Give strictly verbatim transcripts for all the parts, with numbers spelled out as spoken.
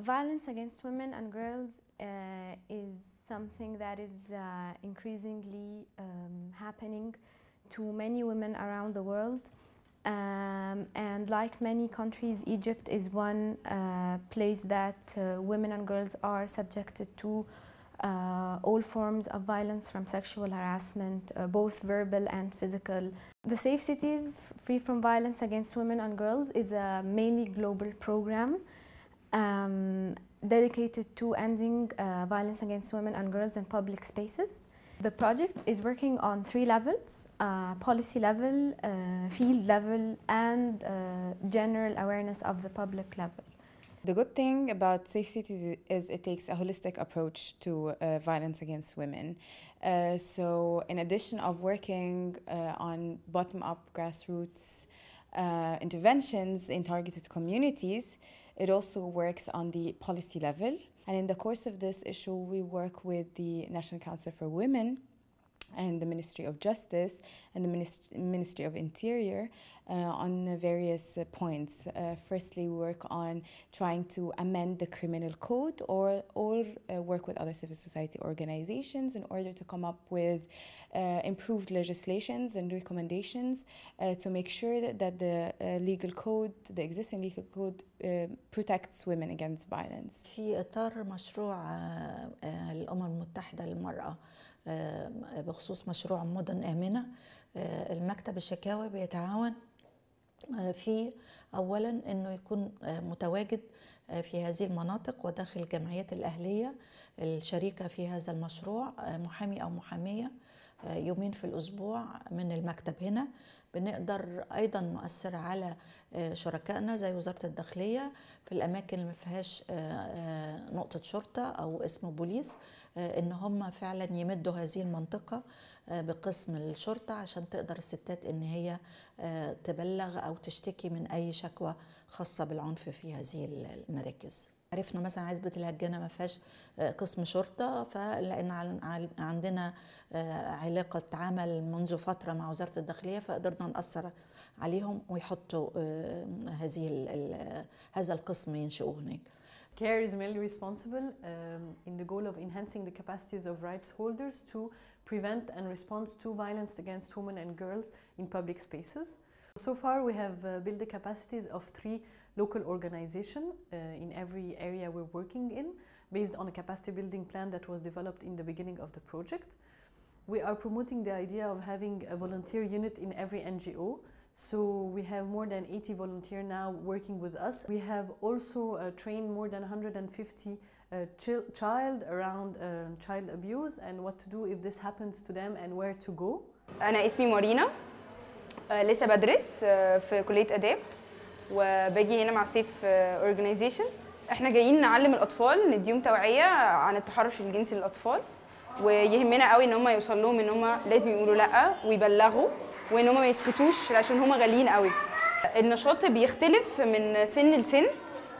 violence against women and girls uh, is something that is uh, increasingly um, happening to many women around the world. Um, and like many countries, Egypt is one uh, place that uh, women and girls are subjected to uh, all forms of violence, from sexual harassment, uh, both verbal and physical. The Safe Cities Free from Violence Against Women and Girls is a mainly global program um, dedicated to ending uh, violence against women and girls in public spaces. The project is working on three levels, uh, policy level, uh, field level, and uh, general awareness of the public level. The good thing about Safe Cities is it takes a holistic approach to uh, violence against women. Uh, so in addition of working uh, on bottom-up grassroots uh, interventions in targeted communities, it also works on the policy level. And in the course of this issue, we work with the National Council for Women and the Ministry of Justice and the Minist Ministry of Interior uh, on various uh, points. Uh, firstly, we work on trying to amend the criminal code or, or uh, work with other civil society organizations in order to come up with uh, improved legislations and recommendations uh, to make sure that, that the uh, legal code, the existing legal code, uh, protects women against violence. في إطار مشروع الأمم المتحدة للمرأة بخصوص مشروع مدن آمنة، المكتب الشكاوي بيتعاون في أولاً أنه يكون متواجد في هذه المناطق وداخل الجمعيات الأهلية الشريكة في هذا المشروع محامي أو محامية يومين في الأسبوع من المكتب هنا. بنقدر أيضاً نؤثر على شركائنا زي وزارة الداخلية في الأماكن اللي ما فيهاش نقطة شرطة أو اسم بوليس، إن هم فعلاً يمدوا هذه المنطقة بقسم الشرطة عشان تقدر الستات إن هي تبلغ أو تشتكي من أي شكوى خاصة بالعنف في هذه المراكز. عرفنا مثلا عزبة الهجانة ما فيهاش قسم شرطة، فلقينا عندنا علاقة عمل منذ فترة مع وزارة الداخلية، فقدرنا نأثر عليهم ويحطوا هذه هذا القسم ينشئوه هناك. CARE is mainly responsible um, in the goal of enhancing the capacities of rights holders to prevent and respond to violence against women and girls in public spaces. So far we have uh, built the capacities of three local organizations uh, in every area we're working in, based on a capacity building plan that was developed in the beginning of the project. We are promoting the idea of having a volunteer unit in every N G O, so we have more than eighty volunteers now working with us. We have also uh, trained more than one hundred fifty uh, chil child around uh, child abuse and what to do if this happens to them and where to go. أنا اسمي مارينا. لسه بدرس في كلية آداب وباجي هنا مع سيف اورجانيزيشن. احنا جايين نعلم الأطفال، نديهم توعية عن التحرش الجنسي للأطفال، ويهمنا قوي ان هم يوصل لهم ان هم لازم يقولوا لأ ويبلغوا وان هم ما يسكتوش عشان هم غاليين قوي. النشاط بيختلف من سن لسن.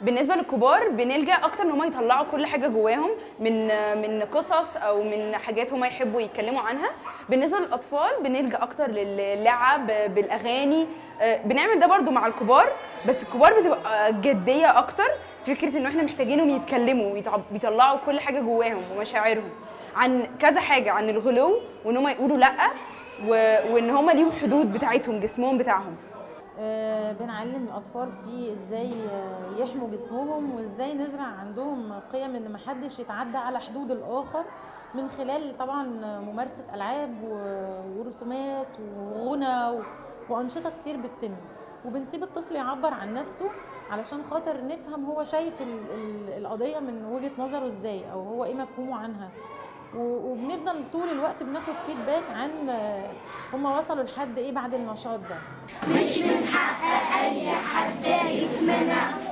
بالنسبة للكبار بنلجأ أكتر ان هم يطلعوا كل حاجة جواهم من من قصص أو من حاجات هم يحبوا يتكلموا عنها. بالنسبة للأطفال بنلجأ أكتر للعب بالأغاني. بنعمل ده برضو مع الكبار، بس الكبار بتبقى جدية أكتر في فكرة إنه إحنا محتاجينهم يتكلموا ويطلعوا كل حاجة جواهم ومشاعرهم عن كذا حاجة، عن الغلو وإن هم يقولوا لأ وإن هم ليهم حدود بتاعتهم، جسمهم بتاعهم. بنعلم الأطفال في إزاي يحموا جسمهم وإزاي نزرع عندهم قيم إن محدش يتعدى على حدود الآخر، من خلال طبعا ممارسة ألعاب ورسومات وغنى وأنشطة كتير بتتم، وبنسيب الطفل يعبر عن نفسه علشان خاطر نفهم هو شايف القضية من وجهة نظره إزاي أو هو إيه مفهومه عنها. وبنفضل طول الوقت بناخد فيدباك عن هما وصلوا لحد ايه بعد النشاط ده. مش من حق اي حد يسمعنا.